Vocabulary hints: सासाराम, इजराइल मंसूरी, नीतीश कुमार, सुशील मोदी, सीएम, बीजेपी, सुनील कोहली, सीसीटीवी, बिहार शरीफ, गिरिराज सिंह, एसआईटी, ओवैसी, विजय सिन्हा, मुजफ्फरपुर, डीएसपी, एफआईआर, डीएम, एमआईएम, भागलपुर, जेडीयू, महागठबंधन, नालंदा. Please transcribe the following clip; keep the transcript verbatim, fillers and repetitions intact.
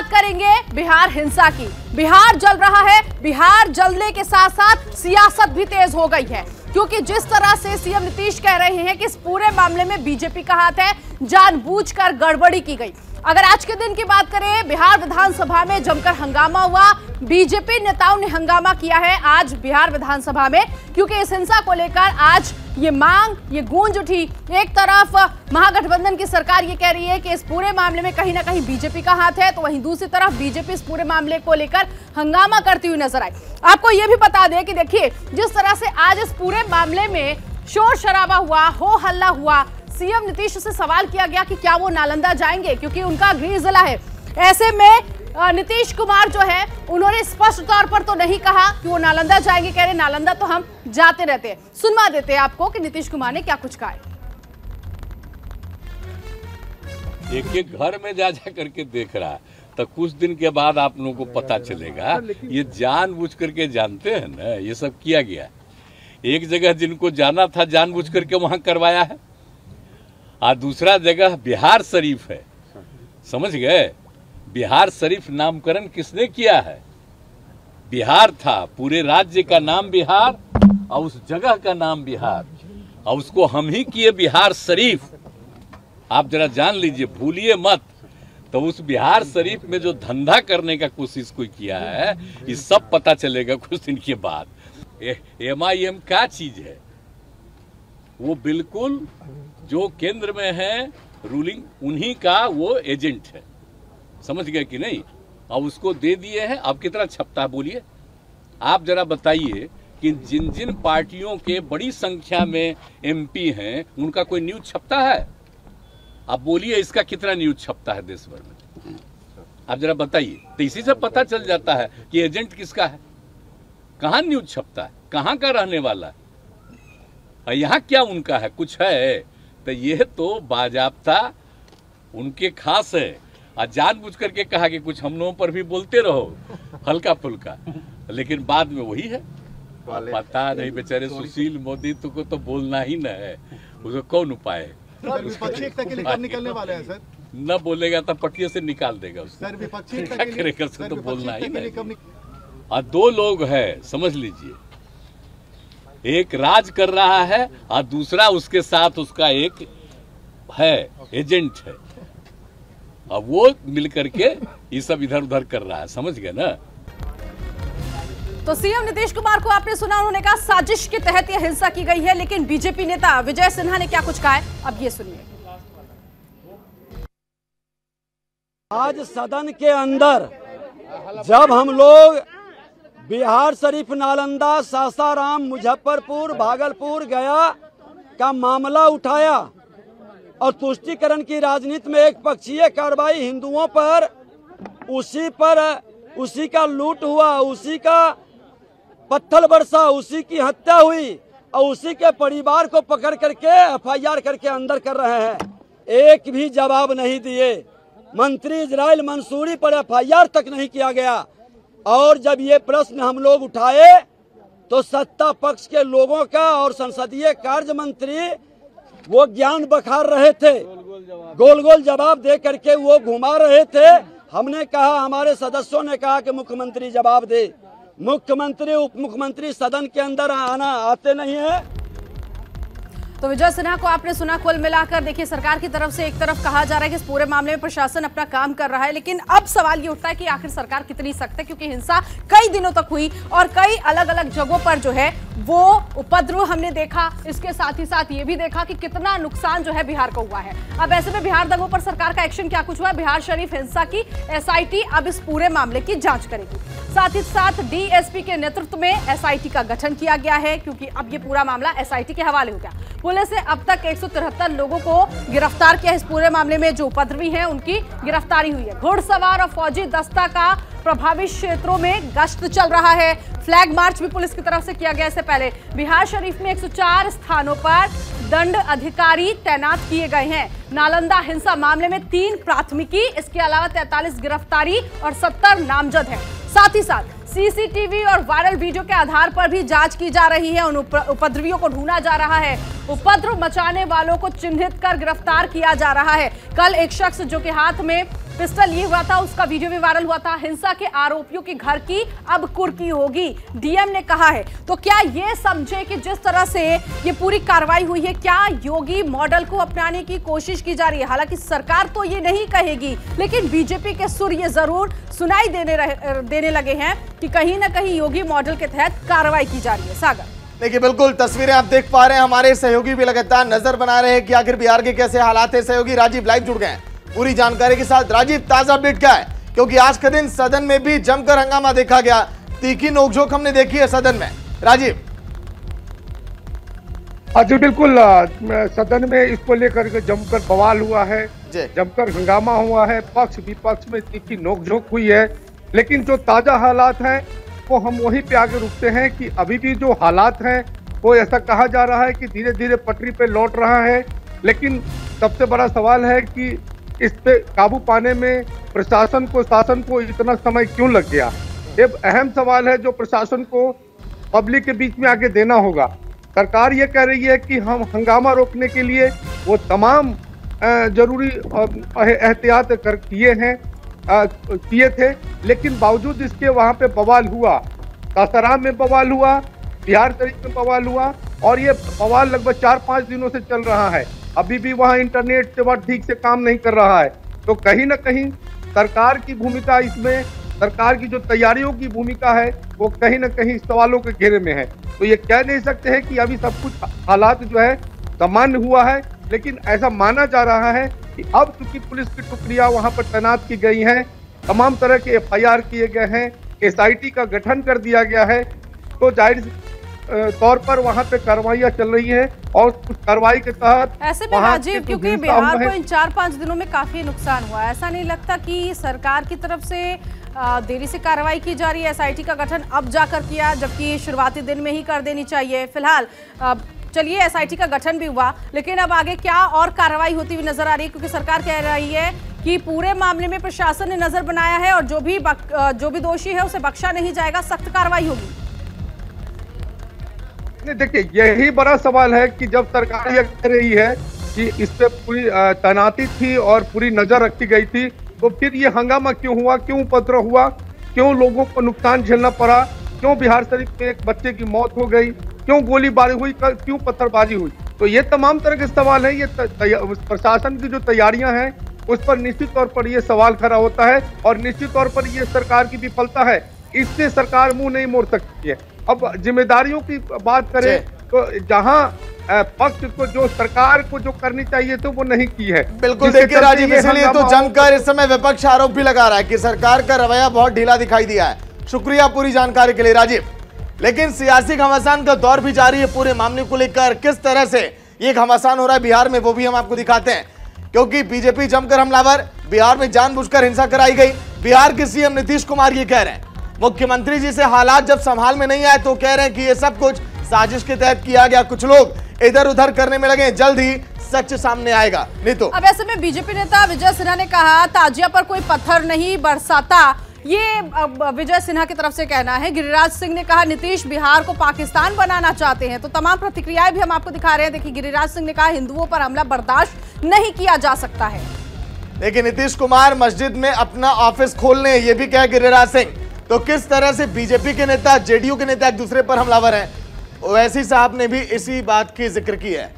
बात करेंगे बिहार हिंसा की। बिहार जल रहा है, बिहार जलने के साथ साथ सियासत भी तेज हो गई है, क्योंकि जिस तरह से सीएम नीतीश कह रहे हैं कि इस पूरे मामले में बीजेपी का हाथ है, जानबूझकर गड़बड़ी की गई। अगर आज के दिन की बात करें, बिहार विधानसभा में जमकर हंगामा हुआ, बीजेपी नेताओं ने हंगामा किया है आज बिहार विधानसभा में, क्योंकि इस हिंसा को लेकर आज ये मांग, ये गूंज उठी। एक तरफ महागठबंधन की सरकार ये कह रही है कि इस पूरे मामले में कहीं ना कहीं बीजेपी का हाथ है, तो वहीं दूसरी तरफ बीजेपी इस पूरे मामले को लेकर हंगामा करती हुई नजर आई। आपको ये भी बता दें कि देखिए, जिस तरह से आज इस पूरे मामले में शोर शराबा हुआ, हो हल्ला हुआ, सीएम नीतीश से सवाल किया गया कि क्या वो नालंदा जाएंगे, क्योंकि उनका गृह जिला है। ऐसे में नीतीश कुमार जो है, उन्होंने स्पष्ट तौर पर तो नहीं कहा कि वो नालंदा जाएंगे, कह रहे नालंदा तो हम जाते रहते हैं। सुनवा देते हैं आपको कि नीतीश कुमार ने क्या कुछ कहा है। एक एक घर में जा जा करके देख रहा है, तो कुछ दिन के बाद आप लोगों को पता चलेगा। ये जानबूझ करके जानते हैं ना, ये सब किया गया। एक जगह जिनको जाना था जानबूझ करके वहां करवाया है, और दूसरा जगह बिहार शरीफ है, समझ गए। बिहार शरीफ नामकरण किसने किया है? बिहार था, पूरे राज्य का नाम बिहार और उस जगह का नाम बिहार, और उसको हम ही किए बिहार शरीफ। आप जरा जान लीजिए, भूलिए मत। तो उस बिहार शरीफ में जो धंधा करने का कोशिश कोई किया है, ये सब पता चलेगा कुछ दिन के बाद। एमआईएम क्या चीज है? वो बिल्कुल जो केंद्र में है रूलिंग, उन्हीं का वो एजेंट है, समझ गए कि नहीं। अब उसको दे दिए हैं, अब कितना छपता है बोलिए। आप जरा बताइए कि जिन जिन पार्टियों के बड़ी संख्या में एमपी हैं, उनका कोई न्यूज छपता है? आप बोलिए, इसका कितना न्यूज छपता है देश भर में, आप जरा बताइए। तो इसी से पता चल जाता है कि एजेंट किसका है, कहाँ न्यूज छपता है, कहाँ का रहने वाला है, यहाँ क्या उनका है, कुछ है। तो यह तो बाजाबता उनके खास है। जानबूझ करके कहा कि कुछ हम लोगों पर भी बोलते रहो हल्का फुल्का, लेकिन बाद में वही है। पता नहीं बेचारे सुशील मोदी तो को तो बोलना ही ना है, उसको कौन उपाय है? न बोलेगा तो पटिया से निकाल देगा उसको, क्या करेगा, उसको तो बोलना ही नहीं। और दो लोग हैं, समझ लीजिए, एक राज कर रहा है और दूसरा उसके साथ उसका एक है, एजेंट है, अब वो मिलकर के ये सब इधर उधर कर रहा है, समझ गए ना। तो सीएम नीतीश कुमार को आपने सुना, उन्होंने कहा साजिश के तहत यह हिंसा की गई है। लेकिन बीजेपी नेता विजय सिन्हा ने क्या कुछ कहा है, अब ये सुनिए। आज सदन के अंदर जब हम लोग बिहार शरीफ, नालंदा, सासाराम, मुजफ्फरपुर, भागलपुर, गया का मामला उठाया और तुष्टिकरण की राजनीति में एक पक्षीय कार्रवाई हिंदुओं पर, उसी पर उसी का लूट हुआ, उसी का पत्थर बरसा, उसी की हत्या हुई और उसी के परिवार को पकड़ करके एफआईआर करके अंदर कर रहे हैं। एक भी जवाब नहीं दिए। मंत्री इजराइल मंसूरी पर एफआईआर तक नहीं किया गया। और जब ये प्रश्न हम लोग उठाए तो सत्ता पक्ष के लोगों का और संसदीय कार्य मंत्री वो ज्ञान बखार रहे थे, गोल गोल जवाब दे करके वो घुमा रहे थे। हमने कहा, हमारे सदस्यों ने कहा कि मुख्यमंत्री जवाब दे। मुख्यमंत्री, उप मुख्यमंत्री सदन के अंदर आना आते नहीं है। तो विजय सिन्हा को आपने सुना। कुल मिलाकर देखिए, सरकार की तरफ से एक तरफ कहा जा रहा है कि इस पूरे मामले में प्रशासन अपना काम कर रहा है, लेकिन अब सवाल ये उठता है कि आखिर सरकार कितनी सख्त है, क्योंकि हिंसा कई दिनों तक हुई और कई अलग अलग जगहों पर जो है वो उपद्रव हमने देखा। इसके साथ ही साथ ये भी देखा कि कितना नुकसान जो है बिहार को हुआ है। अब ऐसे में बिहार दंगों पर सरकार का एक्शन क्या कुछ हुआ है? बिहार शरीफ हिंसा की एसआईटी अब इस पूरे मामले की जांच करेगी। साथ ही साथ डीएसपी के नेतृत्व में एसआईटी का गठन किया गया है, क्योंकि अब ये पूरा मामला एसआईटी के हवाले हो गया। पुलिस ने अब तक एक सौ तिहत्तर लोगों को गिरफ्तार किया है। इस पूरे मामले में जो उपद्रवी हैं उनकी गिरफ्तारी हुई है। घुड़सवार और फौजी दस्ता का प्रभावित क्षेत्रों में गश्त चल रहा है। फ्लैग मार्च भी पुलिस की तरफ से किया गया। इससे पहले बिहार शरीफ में एक सौ चार स्थानों पर दंड अधिकारी तैनात किए गए हैं। नालंदा हिंसा मामले में तीन प्राथमिकी, इसके अलावा तैंतालीस गिरफ्तारी और सत्तर नामजद हैं। साथ ही साथ सीसीटीवी और वायरल वीडियो के आधार पर भी जांच की जा रही है। उन उपद्रवियों को ढूंढा जा रहा है। उपद्रव मचाने वालों को चिन्हित कर गिरफ्तार किया जा रहा है। कल एक शख्स जो के हाथ में पिस्टल ये हुआ था, उसका वीडियो भी वायरल हुआ था। हिंसा के आरोपियों के घर की अब कुर्की होगी, डीएम ने कहा है। तो क्या ये समझे कि जिस तरह से ये पूरी कार्रवाई हुई है, क्या योगी मॉडल को अपनाने की कोशिश की जा रही है? हालांकि सरकार तो ये नहीं कहेगी, लेकिन बीजेपी के सुर ये जरूर सुनाई देने रह, देने लगे हैं कि कहीं ना कहीं योगी मॉडल के तहत कार्रवाई की जा रही है। सागर देखिए, बिल्कुल तस्वीरें आप देख पा रहे हैं, हमारे सहयोगी भी लगातार नजर बना रहे हैं कि आखिर बिहार के कैसे हालात है। सहयोगी राजीव लाइव जुड़ गए हैं पूरी जानकारी के साथ। राजीव, ताजा अपडेट क्या है? क्योंकि आज के दिन सदन में भी जमकर हंगामा देखा गया, तीखी नोकझोंक हमने देखी है सदन में। राजीव जी बिल्कुल, सदन में इसको लेकर के जमकर बवाल हुआ है, जमकर हंगामा हुआ है, पक्ष विपक्ष में तीखी नोकझोंक हुई है। लेकिन जो ताजा हालात है को हम वहीं पे आगे रुकते हैं कि अभी भी जो हालात हैं वो ऐसा कहा जा रहा है कि धीरे धीरे पटरी पे लौट रहा है। लेकिन सबसे बड़ा सवाल है कि इस पे काबू पाने में प्रशासन को शासन को इतना समय क्यों लग गया? ये अहम सवाल है जो प्रशासन को पब्लिक के बीच में आके देना होगा। सरकार ये कह रही है कि हम हंगामा रोकने के लिए वो तमाम जरूरी एहतियात कर किए हैं किए थे, लेकिन बावजूद इसके वहाँ पे बवाल हुआ। सासाराम में बवाल हुआ, बिहार शरीफ में बवाल हुआ, और ये बवाल लगभग चार पाँच दिनों से चल रहा है। अभी भी वहाँ इंटरनेट सेवा ठीक से काम नहीं कर रहा है। तो कहीं ना कहीं सरकार की भूमिका इसमें, सरकार की जो तैयारियों की भूमिका है वो कहीं ना कहीं सवालों के घेरे में है। तो ये कह नहीं सकते हैं कि अभी सब कुछ हालात जो है सामान्य हुआ है, लेकिन ऐसा माना जा रहा है कि अब चूंकि पुलिस की टुकड़ियां वहां पर तैनात की गई हैं, तमाम तरह के एफआईआर किए गए हैं, एसआईटी का गठन कर दिया गया है, तो जाहिर तौर पर वहां पे कार्रवाइयां चल रही हैं। और उस कार्रवाई के तहत ऐसे में राजीव, क्योंकि बिहार को इन चार पाँच दिनों में काफी नुकसान हुआ, ऐसा नहीं लगता कि सरकार की तरफ से देरी से कार्रवाई की जा रही है? एसआईटी का गठन अब जाकर किया, जबकि शुरुआती दिन में ही कर देनी चाहिए। फिलहाल चलिए एसआईटी का गठन भी हुआ, लेकिन अब आगे क्या और कार्रवाई होती हुई नजर आ रही है? क्योंकि सरकार कह रही है कि पूरे मामले में प्रशासन ने नजर बनाया है और जो भी बक, जो भी दोषी है उसे बख्शा नहीं जाएगा, सख्त कार्रवाई होगी। देखिए यही बड़ा सवाल है कि जब सरकार यह कह रही है कि इस पे पूरी तैनाती थी और पूरी नजर रखी गई थी, तो फिर ये हंगामा क्यों हुआ, क्यों उपद्रव हुआ, क्यों लोगों को नुकसान झेलना पड़ा, क्यों बिहार शरीफ में एक बच्चे की मौत हो गई, क्यों गोलीबारी हुई, क्यों पत्थरबाजी हुई? तो ये तमाम तरह के सवाल है। ये प्रशासन की जो तैयारियां हैं उस पर निश्चित तौर पर ये सवाल खड़ा होता है, और निश्चित तौर पर ये सरकार की विफलता है। इससे सरकार मुंह नहीं मोड़ सकती है। अब जिम्मेदारियों की बात करें तो जहां पक्ष को, जो सरकार को जो करनी चाहिए तो वो नहीं की है। बिल्कुल देखिए राजीव, इसलिए तो जमकर इस समय विपक्ष आरोप भी लगा रहा है कि सरकार का रवैया बहुत ढीला दिखाई दिया है। शुक्रिया पूरी जानकारी के लिए राजीव। लेकिन सियासी घमासान का दौर भी जारी है, पूरे मामले को लेकर किस तरह से ये घमासान हो रहा है बिहार में वो भी हम आपको दिखाते हैं। क्योंकि बीजेपी जमकर हमलावर, बिहार में जानबूझकर हिंसा कराई गई। बिहार के सीएम नीतीश कुमार ये कह रहे हैं, मुख्यमंत्री जी से हालात जब संभाल में नहीं आए तो कह रहे हैं कि ये सब कुछ साजिश के तहत किया गया, कुछ लोग इधर उधर करने में लगे, जल्द ही सच सामने आएगा। नीतू, अब ऐसे में बीजेपी नेता विजय सिन्हा ने कहा, ताजिया पर कोई पत्थर नहीं बरसाता, ये विजय सिन्हा की तरफ से कहना है। गिरिराज सिंह ने कहा, नीतीश बिहार को पाकिस्तान बनाना चाहते हैं। तो तमाम प्रतिक्रियाएं भी हम आपको दिखा रहे हैं। देखिए गिरिराज सिंह ने कहा, हिंदुओं पर हमला बर्दाश्त नहीं किया जा सकता है। लेकिन नीतीश कुमार मस्जिद में अपना ऑफिस खोलने, ये भी कहा गिरिराज सिंह। तो किस तरह से बीजेपी के नेता, जेडीयू के नेता एक दूसरे पर हमलावर है। ओवैसी साहब ने भी इसी बात की जिक्र की है।